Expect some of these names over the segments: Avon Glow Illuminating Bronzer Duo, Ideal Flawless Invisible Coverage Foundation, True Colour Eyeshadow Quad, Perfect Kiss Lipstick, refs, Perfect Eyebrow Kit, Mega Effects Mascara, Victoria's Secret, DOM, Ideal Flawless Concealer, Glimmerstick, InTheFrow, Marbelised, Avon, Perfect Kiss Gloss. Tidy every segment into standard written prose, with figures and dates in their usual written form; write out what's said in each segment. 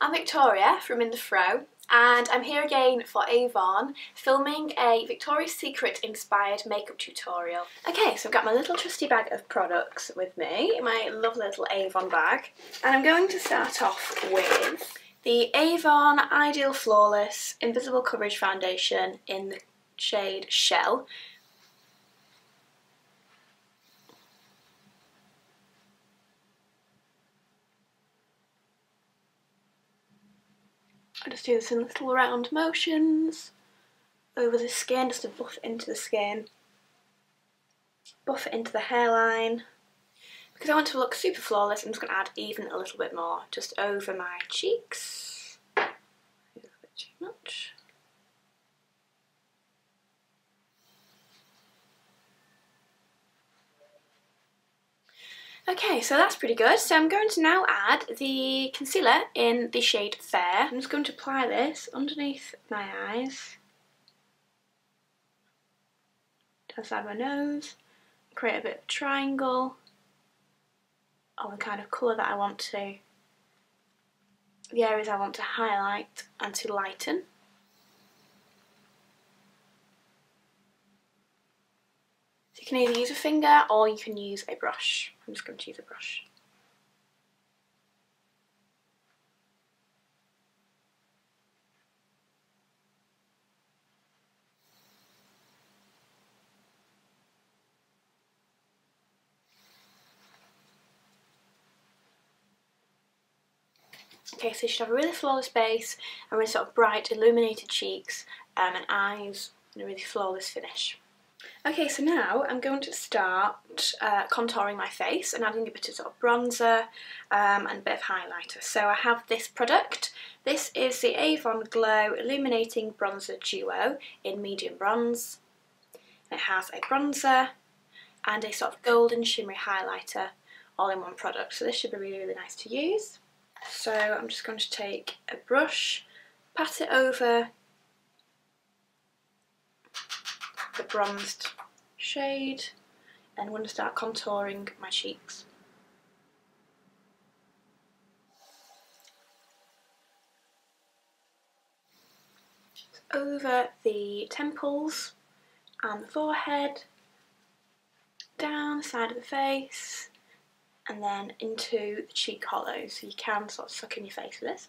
I'm Victoria from In The Fro, and I'm here again for Avon, filming a Victoria's Secret inspired makeup tutorial. Okay, so I've got my little trusty bag of products with me, my lovely little Avon bag, and I'm going to start off with the Avon Ideal Flawless Invisible Coverage Foundation in the shade Shell. I just do this in little round motions over the skin, just to buff it into the skin, buff it into the hairline. Because I want to look super flawless, I'm just going to add even a little bit more, just over my cheeks. A little bit too much. Okay, so that's pretty good. So I'm going to now add the concealer in the shade Fair. I'm just going to apply this underneath my eyes, down the side of my nose, create a bit of a triangle on the kind of colour that I want to, the areas I want to highlight and to lighten. You can either use a finger or you can use a brush. I'm just going to use a brush. Okay, so you should have a really flawless base and really sort of bright, illuminated cheeks and eyes, and a really flawless finish. Okay, so now I'm going to start contouring my face and adding a bit of sort of bronzer and a bit of highlighter. So I have this product. This is the Avon Glow Illuminating Bronzer Duo in medium bronze. It has a bronzer and a sort of golden shimmery highlighter all in one product. So this should be really, really nice to use. So I'm just going to take a brush, pat it over the bronzed shade, and I'm going to start contouring my cheeks. So over the temples and the forehead, down the side of the face, and then into the cheek hollows, so you can sort of suck in your face with this.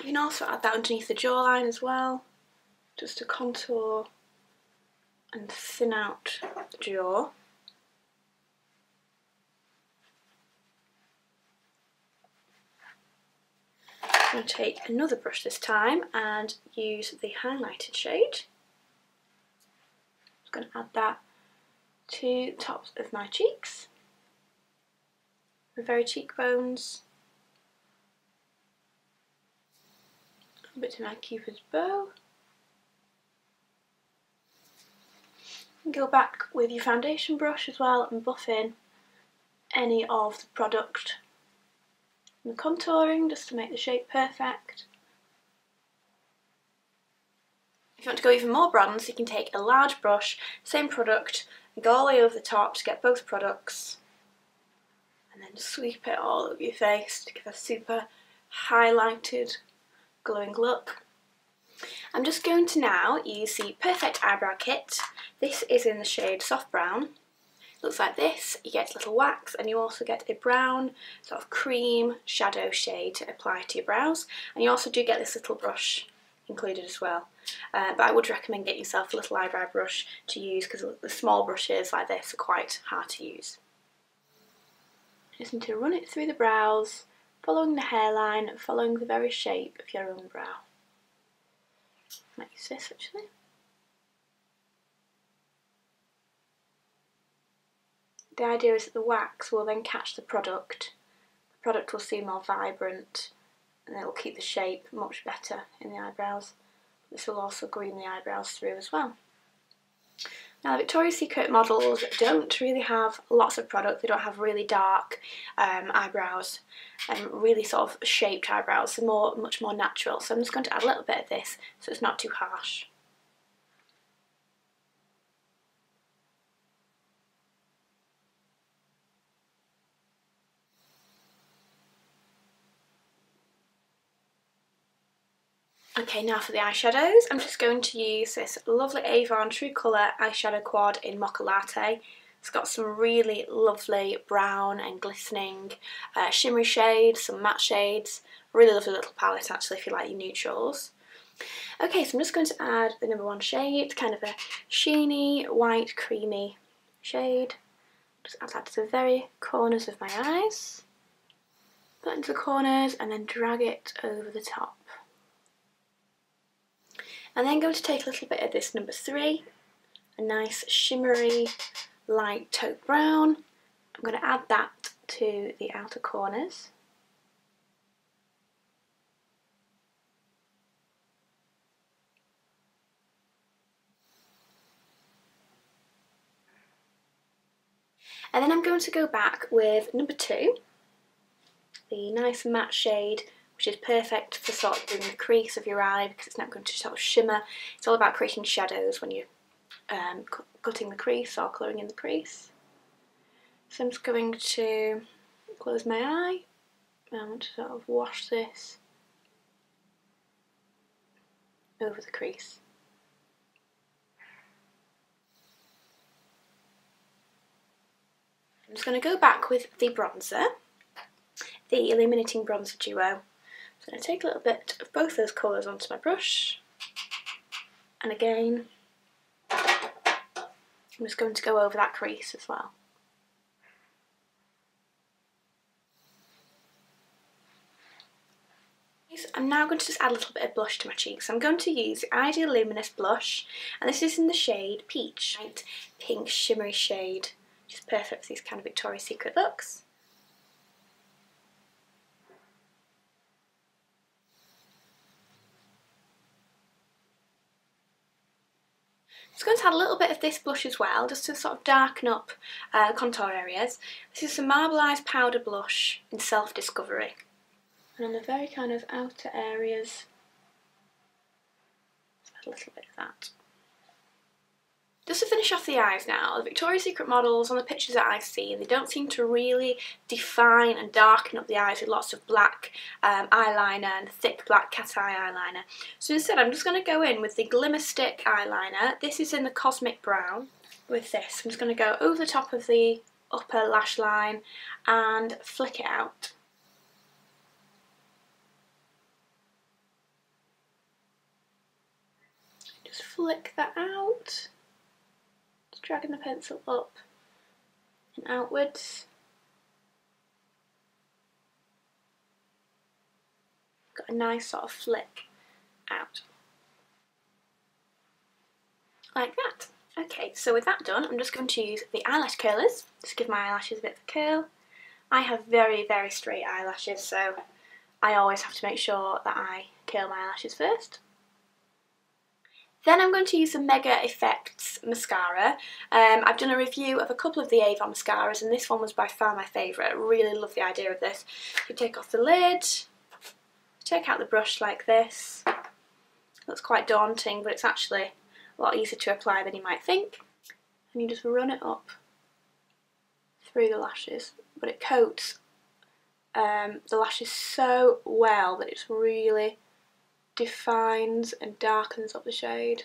You can also add that underneath the jawline as well, just to contour and thin out the jaw. I'm going to take another brush this time and use the highlighted shade. I'm going to add that to the tops of my cheeks, the very cheekbones, a bit to my cupid's bow, and go back with your foundation brush as well and buff in any of the product and the contouring just to make the shape perfect. If you want to go even more bronze, you can take a large brush, same product, and go all the way over the top to get both products, and then just sweep it all over your face to give a super highlighted glowing look. I'm just going to now use the Perfect Eyebrow Kit. This is in the shade Soft Brown. It looks like this. You get a little wax and you also get a brown sort of cream shadow shade to apply to your brows, and you also do get this little brush included as well, but I would recommend getting yourself a little eyebrow brush to use, because the small brushes like this are quite hard to use. Just need to run it through the brows, following the hairline and following the very shape of your own brow. I might use this actually. The idea is that the wax will then catch the product. The product will seem more vibrant and it will keep the shape much better in the eyebrows. This will also green the eyebrows through as well. Now, the Victoria's Secret models don't really have lots of product. They don't have really dark eyebrows and really sort of shaped eyebrows. They're much more natural. So I'm just going to add a little bit of this so it's not too harsh. Okay, now for the eyeshadows, I'm just going to use this lovely Avon True Colour Eyeshadow Quad in Mocha Latte. It's got some really lovely brown and glistening shimmery shades, some matte shades, really lovely little palette actually if you like your neutrals. Okay, so I'm just going to add the number one shade, kind of a sheeny, white, creamy shade. Just add that to the very corners of my eyes. Put it into the corners and then drag it over the top. And then going to take a little bit of this number 3, a nice shimmery light taupe brown. I'm going to add that to the outer corners. And then I'm going to go back with number 2, the nice matte shade, which is perfect for sort of doing the crease of your eye because it's not going to sort of shimmer. It's all about creating shadows when you're cutting the crease or colouring in the crease. So I'm just going to close my eye and I want to sort of wash this over the crease. I'm just going to go back with the bronzer, the Illuminating Bronzer Duo. So I take a little bit of both those colours onto my brush, and again I'm just going to go over that crease as well. So I'm now going to just add a little bit of blush to my cheeks. So I'm going to use the Ideal Luminous Blush, and this is in the shade Peach, light pink shimmery shade, which is perfect for these kind of Victoria's Secret looks. I'm just going to add a little bit of this blush as well, just to sort of darken up contour areas. This is the Marbelised Powder Blush in Self Discovery. And on the very kind of outer areas, just add a little bit of that. Just to finish off the eyes now, the Victoria's Secret models on the pictures that I've seen, they don't seem to really define and darken up the eyes with lots of black eyeliner and thick black cat eye eyeliner. So instead I'm just going to go in with the Glimmerstick Eyeliner. This is in the Cosmic Brown. With this I'm just going to go over the top of the upper lash line and flick it out. Just flick that out. Dragging the pencil up and outwards. Got a nice sort of flick out. Like that. Okay, so with that done, I'm just going to use the eyelash curlers. Just give my eyelashes a bit of a curl. I have very, very straight eyelashes, so I always have to make sure that I curl my eyelashes first. Then I'm going to use the Mega Effects Mascara. I've done a review of a couple of the Avon mascaras and this one was by far my favourite. I really love the idea of this. You take off the lid, take out the brush like this. It looks quite daunting but it's actually a lot easier to apply than you might think. And you just run it up through the lashes, but it coats the lashes so well that it's really defines and darkens up the shade.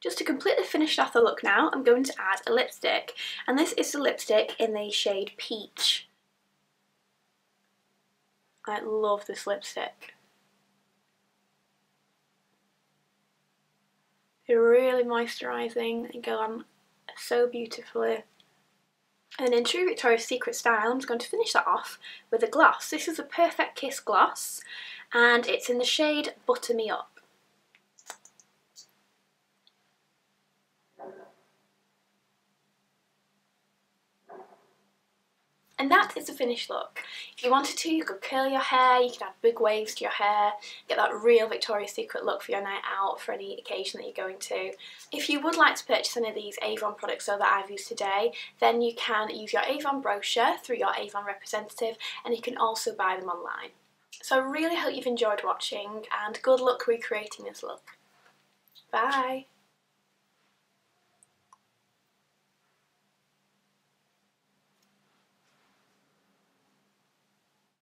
Just to completely finish off the look now, I'm going to add a lipstick, and this is the lipstick in the shade Peach. I love this lipstick. They're really moisturising and go on so beautifully. And in true Victoria's Secret style, I'm just going to finish that off with a gloss. This is the Perfect Kiss Gloss and it's in the shade Butter Me Up. And that is the finished look. If you wanted to, you could curl your hair, you could add big waves to your hair, get that real Victoria's Secret look for your night out, for any occasion that you're going to. If you would like to purchase any of these Avon products that I've used today, then you can use your Avon brochure through your Avon representative, and you can also buy them online. So I really hope you've enjoyed watching, and good luck recreating this look. Bye!